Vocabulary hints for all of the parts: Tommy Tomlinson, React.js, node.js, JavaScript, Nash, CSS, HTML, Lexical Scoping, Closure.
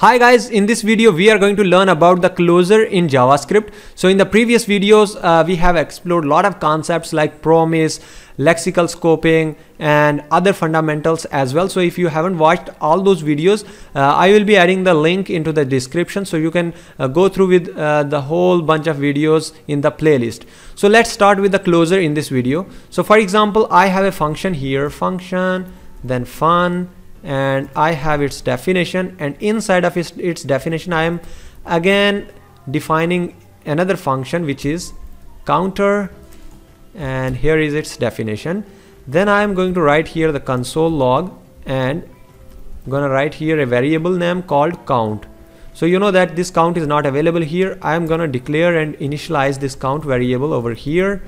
Hi guys, in this video we are going to learn about the closure in JavaScript. So in the previous videos we have explored a lot of concepts like promise, lexical scoping and other fundamentals as well. So if you haven't watched all those videos, I will be adding the link into the description so you can go through with the whole bunch of videos in the playlist. So let's start with the closure in this video. So for example, I have a function here, function, then fun, and I have its definition, and inside of its definition I am again defining another function which is counter, and here is its definition. Then I am going to write here the console log and gonna write here a variable name called count. So you know that this count is not available here. I am gonna declare and initialize this count variable over here.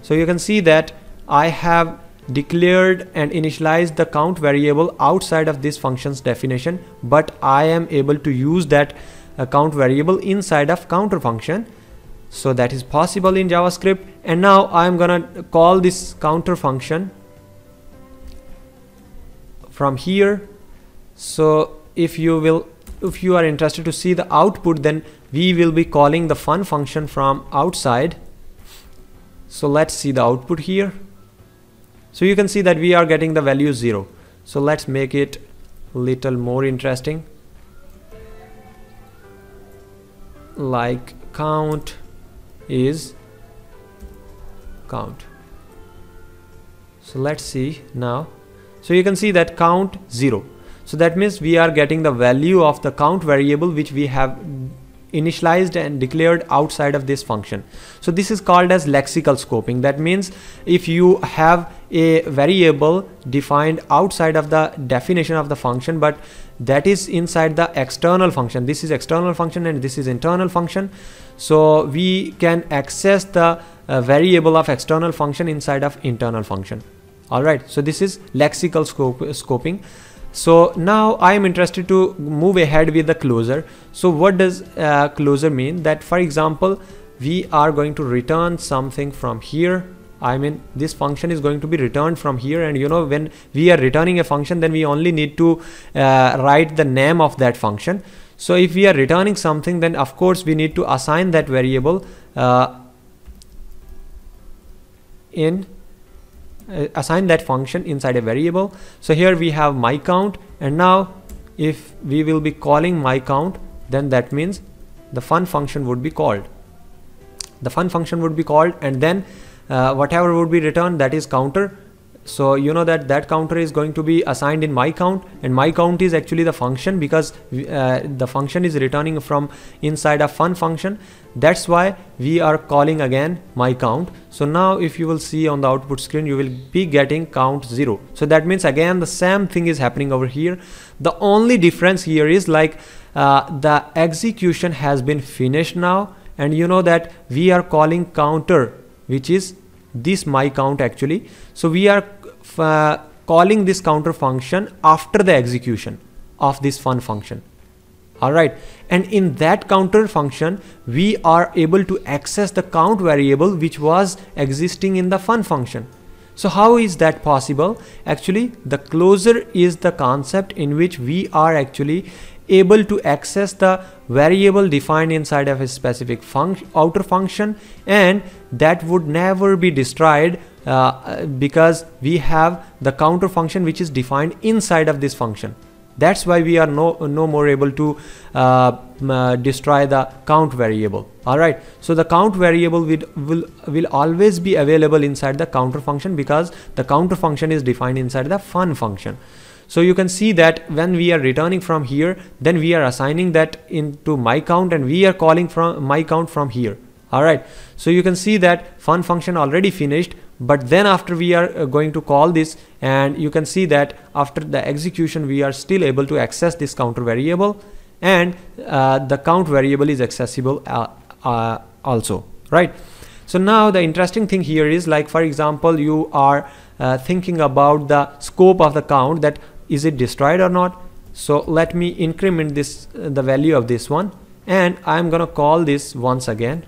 So you can see that I have declared and initialized the count variable outside of this function's definition, but I am able to use that count variable inside of counter function. So that is possible in JavaScript. And now I'm gonna call this counter function from here. So if you are interested to see the output, then we will be calling the fun function from outside. So let's see the output here. So you can see that we are getting the value 0. So let's make it a little more interesting, like count is count. So let's see now. So you can see that count 0. So that means we are getting the value of the count variable which we have initialized and declared outside of this function. So this is called as lexical scoping. That means if you have a variable defined outside of the definition of the function, but that is inside the external function, this is external function and this is internal function, so we can access the variable of external function inside of internal function. Alright, so this is lexical scoping. So now I am interested to move ahead with the closure. So what does closure mean? That for example, we are going to return something from here. I mean, this function is going to be returned from here, and you know, when we are returning a function, then we only need to write the name of that function. So if we are returning something, then of course we need to assign that variable assign that function inside a variable. So here we have my count, and now if we will be calling my count, then that means the fun function would be called. The fun function would be called, and then whatever would be returned, that is counter. So you know that that counter is going to be assigned in my count, and my count is actually the function, because the function is returning from inside a fun function. That's why we are calling again my count. So now if you will see on the output screen, you will be getting count 0. So that means again the same thing is happening over here. The only difference here is like the execution has been finished now, and you know that we are calling counter, which is this my count actually. So we are calling this counter function after the execution of this fun function. Alright, and in that counter function we are able to access the count variable which was existing in the fun function. So how is that possible? Actually the closure is the concept in which we are actually able to access the variable defined inside of a specific outer function, and that would never be destroyed because we have the counter function which is defined inside of this function. That's why we are no more able to destroy the count variable. Alright, so the count variable will always be available inside the counter function, because the counter function is defined inside the fun function. So you can see that when we are returning from here, then we are assigning that into my count, and we are calling from my count from here. Alright, so you can see that fun function already finished, but then after we are going to call this, and you can see that after the execution we are still able to access this counter variable, and the count variable is accessible also, right? So now the interesting thing here is, like for example, you are thinking about the scope of the count, that is it destroyed or not. So let me increment this the value of this one, and I'm gonna call this once again.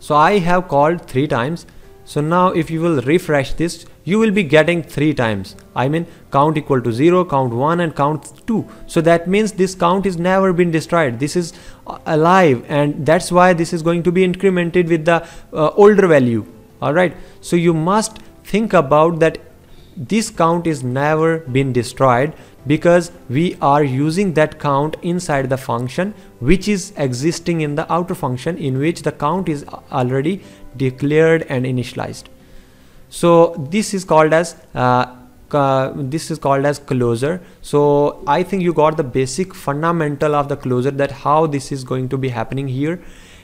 So I have called 3 times. So now if you will refresh this, you will be getting 3 times. I mean count equal to 0, count 1 and count 2. So that means this count is never been destroyed. This is alive, and that's why this is going to be incremented with the older value. Alright, so you must think about that this count is never been destroyed, because we are using that count inside the function which is existing in the outer function, in which the count is already declared and initialized. So this is called as closure. So I think you got the basic fundamental of the closure, that how this is going to be happening here.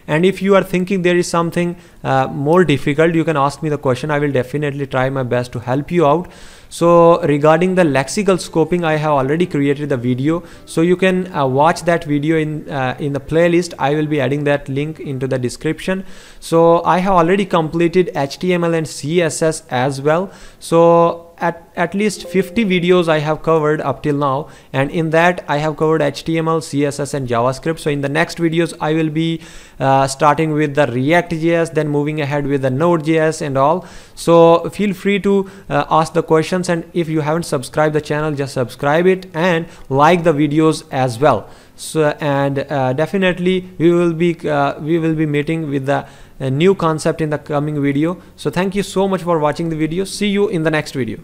And if you are thinking there is something more difficult, you can ask me the question. I will definitely try my best to help you out. So regarding the lexical scoping, I have already created the video, so you can watch that video in the playlist. I will be adding that link into the description. So I have already completed HTML and CSS as well. So at least 50 videos I have covered up till now, and in that I have covered HTML, CSS and JavaScript. So in the next videos I will be starting with the React.js, then moving ahead with the node.js and all. So feel free to ask the questions, and if you haven't subscribed the channel, just subscribe it and like the videos as well. So and definitely we will be meeting with the new concept in the coming video. So thank you so much for watching the video. See you in the next video.